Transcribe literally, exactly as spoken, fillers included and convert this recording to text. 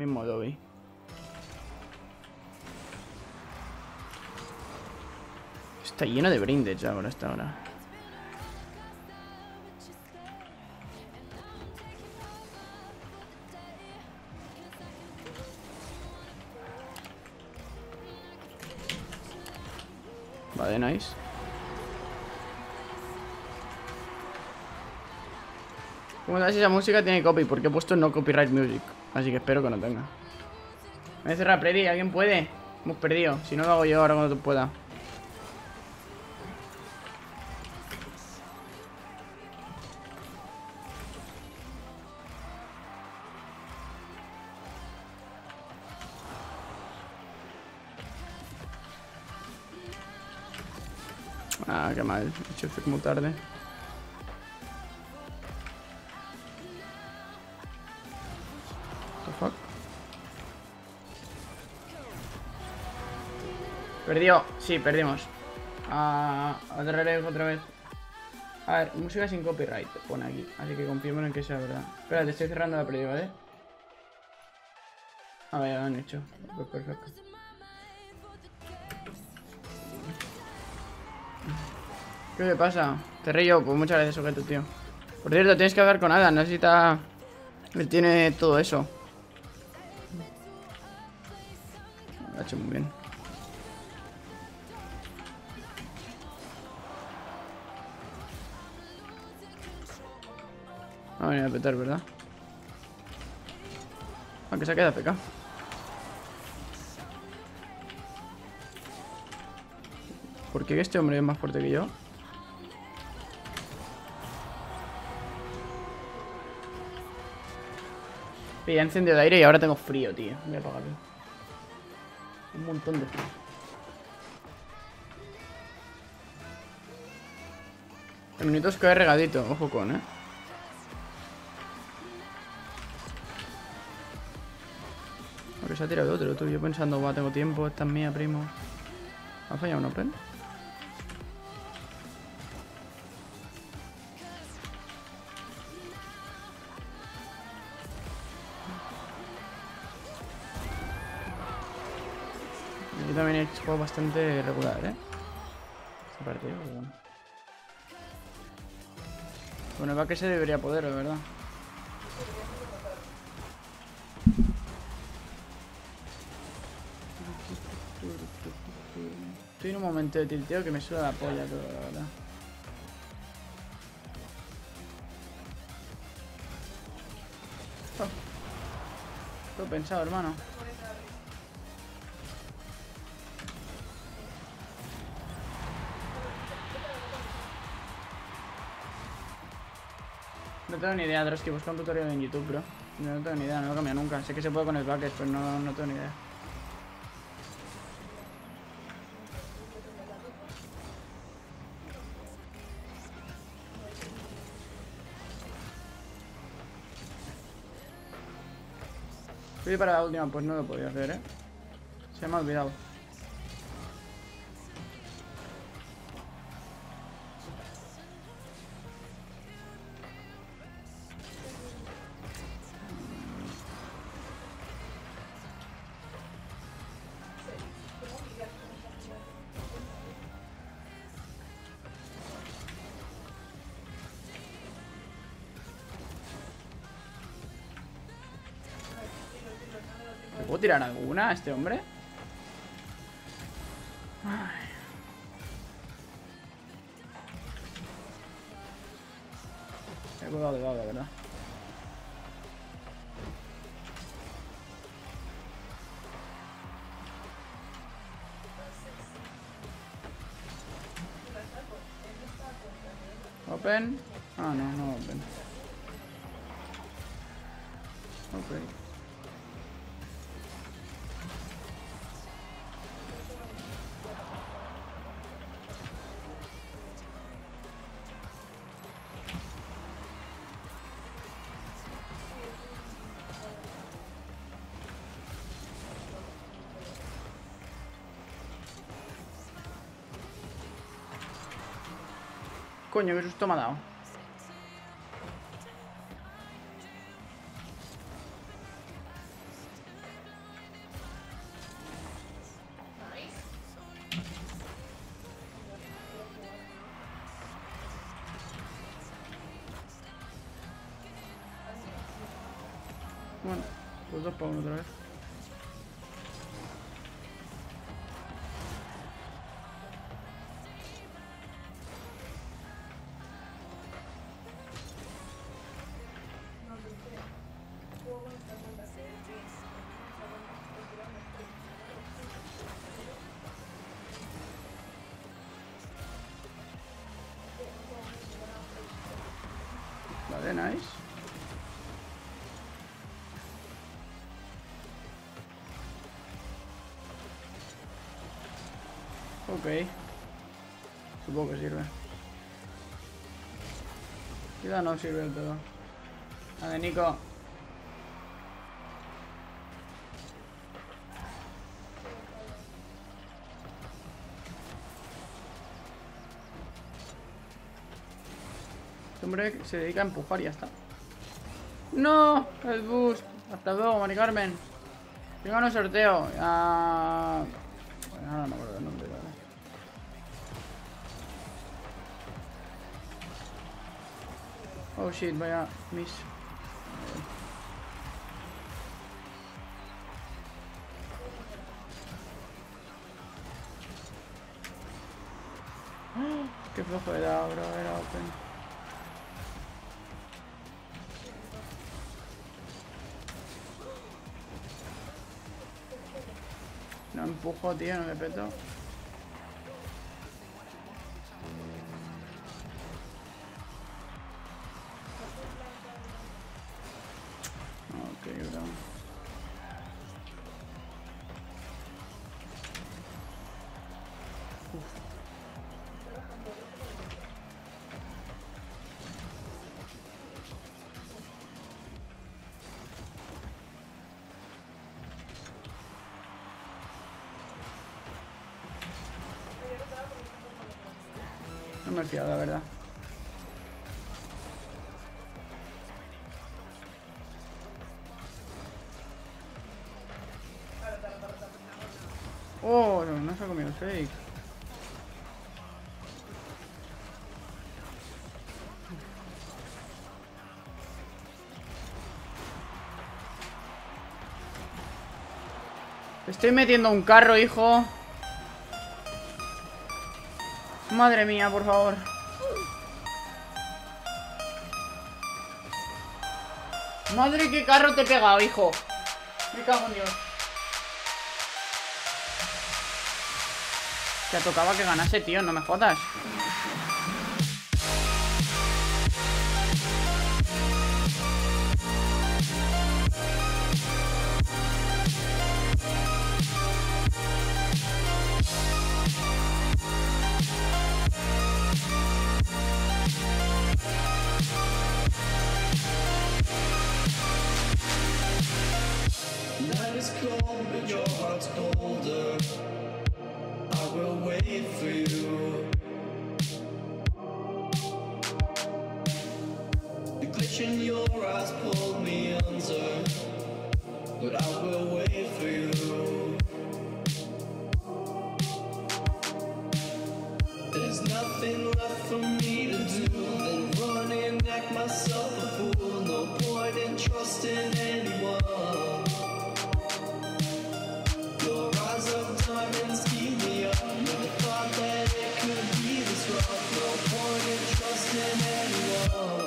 Mismo lobby. Está lleno de brindes ya ahora, hasta ahora. Vale, nice. Como sabes, esa música tiene copy, porque he puesto no copyright music. Así que espero que no tenga. Me voy a cerrar la prairie, ¿alguien puede? Hemos perdido, si no lo hago yo ahora cuando tú puedas. Ah, qué mal, he hecho como tarde. Perdió, sí, perdimos. Ah, otra vez, otra vez. A ver, música sin copyright, pone aquí. Así que confirmen en que sea verdad. Espera, te estoy cerrando la previa, ¿vale? A ver, lo han hecho. Pues perfecto. ¿Qué te pasa? Te río, pues muchas gracias, sujeto, tío. Por cierto, tienes que hablar con Adam, necesita... Él tiene todo eso. Lo ha hecho muy bien. Ah, me voy a petar, ¿verdad? Aunque se ha quedado pecado. ¿Por qué este hombre es más fuerte que yo? Ya he encendido el aire y ahora tengo frío, tío. Voy a apagarlo. Un montón de frío. El minuto cae regadito, ojo con, eh. Porque se ha tirado otro, tú. Yo pensando, va, tengo tiempo, esta es mía, primo. ¿Ha fallado un open? Yo también he hecho bastante regular, ¿eh? Este partido, pero bueno. Bueno, va que se debería poder, de verdad. Estoy en un momento de tilteo que me suda la polla todo, la verdad. Oh. Todo pensado, hermano. No tengo ni idea, Droski, busca un tutorial en YouTube, bro. No, no tengo ni idea, no lo he cambiado nunca. Sé que se puede con el bucket, pero no, no tengo ni idea. Fui para la última, pues no lo podía hacer, eh. Se me ha olvidado. ¿Puedo tirar alguna a este hombre? Ay. Me he colgado de lado, la verdad. Open. Ah, no, no open. Ok. Coño, qué susto me ha dado. Bueno, los dos para uno otra vez. Vale, nice. Ok. Supongo que sirve. Quizá no sirve del todo. Vale, Nico. Hombre, se dedica a empujar y ya está. ¡No! ¡El bus! Hasta luego, Mari Carmen. Tengo un sorteo. Ah... Bueno, ahora no me acuerdo el nombre, ¿verdad? Oh shit, vaya miss. Qué flojo era, bro, era open. No empujo, tío, no le peto. Ok, bro. Uf. No me he fiado, la verdad. Oh, no, no se ha comido el fake. Estoy metiendo un carro, hijo. Madre mía, por favor. Madre, qué carro te he pegado, hijo. Me cago en Dios. Te tocaba que ganase, tío, no me jodas. Cold, but your heart's colder. I will wait for you. The glitch in your eyes pulled me under, but I will wait for you. There's nothing left for me to do than run and act myself a fool. No point in trusting anyone. Trust in anyone.